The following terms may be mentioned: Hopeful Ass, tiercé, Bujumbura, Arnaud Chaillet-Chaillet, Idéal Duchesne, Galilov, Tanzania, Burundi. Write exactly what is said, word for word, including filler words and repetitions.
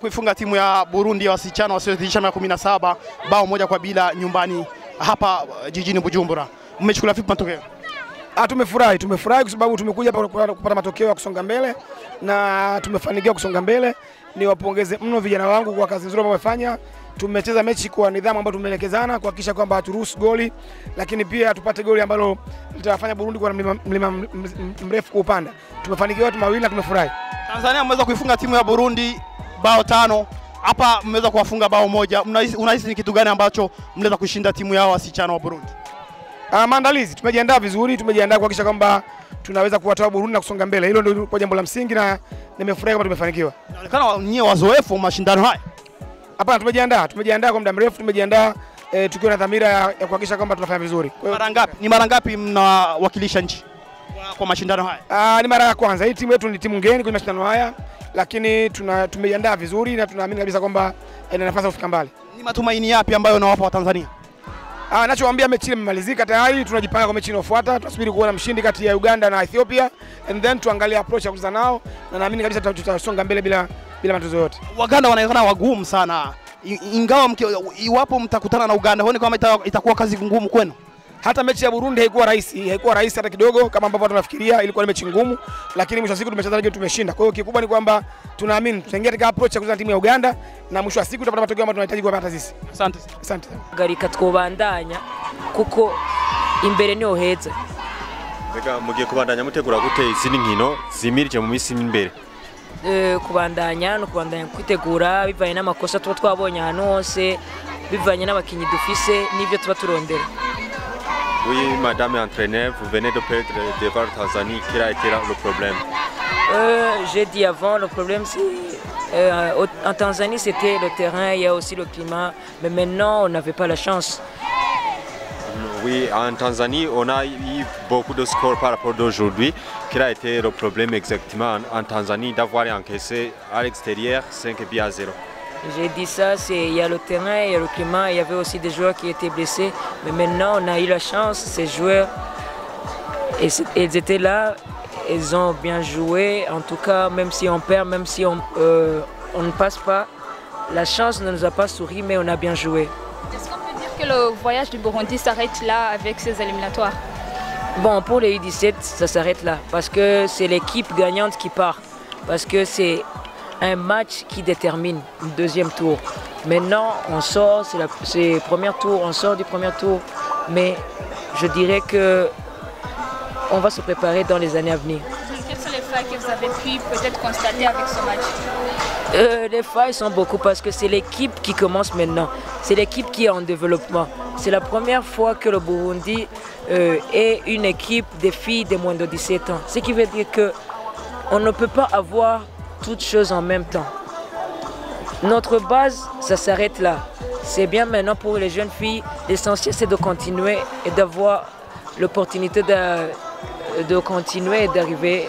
Kuifunga timu ya Burundi ya wasichana wasiozidisha miaka kumi na saba bao moja kwa bila nyumbani hapa jijini Bujumbura. Mmechukua vipi matokeo? Ah, tumefurahi, tumefurahi kwa sababu tumekuja hapa kupata matokeo ya kusonga mbele na tumefanikiwa kusonga mbele. Niwapongeze mno vijana wangu kwa kazi nzuri ambayo wamefanya. Tumecheza mechi kwa nidhamu ambayo tumeelekezana kuhakikisha kwamba haturuhusu goli, lakini pia tupate goli ambalo litafanya Burundi kwa mlima mrefu kupanda. Tumefanikiwa watu mawili na tumefurahi. Tanzania mmeweza kuifunga timu ya Burundi bao tano, hapa mmeweza kuwafunga bao moja. Unahisi ni kitu gani ambacho mnaweza kushinda timu yao wasichana wa Burundi? Ah, maandalizi tumejiandaa vizuri, tumejiandaa kuhakikisha kwamba tunaweza kuwatoa Burundi na kusonga mbele. Hilo ndio jambo la msingi na nimefurahi kama tumefanikiwa. Inaonekana nyie wazoefu mashindano haya. Hapana, tumejiandaa, tumejiandaa kwa muda mrefu, tumejiandaa e, tukiwa na dhamira ya, ya kuhakikisha kwamba tunafanya vizuri. Kwa mara ngapi? Ni mara ngapi mnawakilisha nchi kwa, kwa mashindano haya? Ah, ni mara ya kwanza. Hii timu yetu ni timu ngeni kwenye mashindano haya, lakini tuna tumejiandaa vizuri na tunaamini kabisa kwamba ina nafasi ya kufika mbali. Ni matumaini yapi ambayo nawapa wa Tanzania? Ah, nachowaambia mechi imemalizika tayari, tunajipanga kwa mechi inayofuata. Tunasubiri kuona mshindi kati ya Uganda na Ethiopia and then tuangalie approach ya kuanza nao na naamini kabisa tutasonga mbele bila bila matatizo yote. Waganda wanaonekana wagumu sana. Ingawa mke, iwapo mtakutana na Uganda, huoni kama itakuwa kazi ngumu kwenu? Hata mechi ya Burundi haikuwa rahisi, haikuwa rahisi hata kidogo kama ambavyo watu wanafikiria. Ilikuwa mechi ngumu, lakini mwisho wa siku tumecheza na tumeshinda. Kwa hiyo kikubwa ni kwamba tunaamini tutaingia katika approach ya kucheza timu ya Uganda na mwisho wa siku tutapata matokeo ambayo tunahitaji kupata sisi. Asante. Asante. Garika twobandanya kuko imbere niho heza. Rega mugiye kubandanya mutegura gute izindi nkino zimirije mu misi imbere? Eh, kubandanya no kubandanya kwitegura bivanye n'amakosa tuba twabonye hano hose, bivanye n'abakinyi dufise n'ibyo tuba turondera. Oui, madame l'entraîneur, vous venez de perdre devant Tanzanie. Quel a été le problème? euh, J'ai dit avant, le problème c'est euh, en Tanzanie c'était le terrain, il y a aussi le climat, mais maintenant on n'avait pas la chance. Oui, en Tanzanie on a eu beaucoup de scores par rapport d'aujourd'hui. Quel a été le problème exactement en Tanzanie d'avoir encaissé à l'extérieur cinq buts à zéro? J'ai dit ça, il y a le terrain, il y a le climat, il y avait aussi des joueurs qui étaient blessés. Mais maintenant, on a eu la chance, ces joueurs, et, ils étaient là, ils ont bien joué. En tout cas, même si on perd, même si on, euh, on ne passe pas, la chance ne nous a pas souri, mais on a bien joué. Est-ce qu'on peut dire que le voyage du Burundi s'arrête là avec ces éliminatoires? Bon, pour les U dix-sept, ça s'arrête là, parce que c'est l'équipe gagnante qui part, parce que c'est un match qui détermine le deuxième tour. Maintenant, on sort, c'est le premier tour, on sort du premier tour. Mais je dirais qu'on va se préparer dans les années à venir. Quelles sont les failles que vous avez pu peut-être constater avec ce match? euh, Les failles sont beaucoup parce que c'est l'équipe qui commence maintenant. C'est l'équipe qui est en développement. C'est la première fois que le Burundi euh, est une équipe des filles de moins de dix-sept ans. Ce qui veut dire qu'on ne peut pas avoir toutes choses en même temps. Notre base, ça s'arrête là. C'est bien maintenant pour les jeunes filles. L'essentiel, c'est de continuer et d'avoir l'opportunité de, de continuer et d'arriver.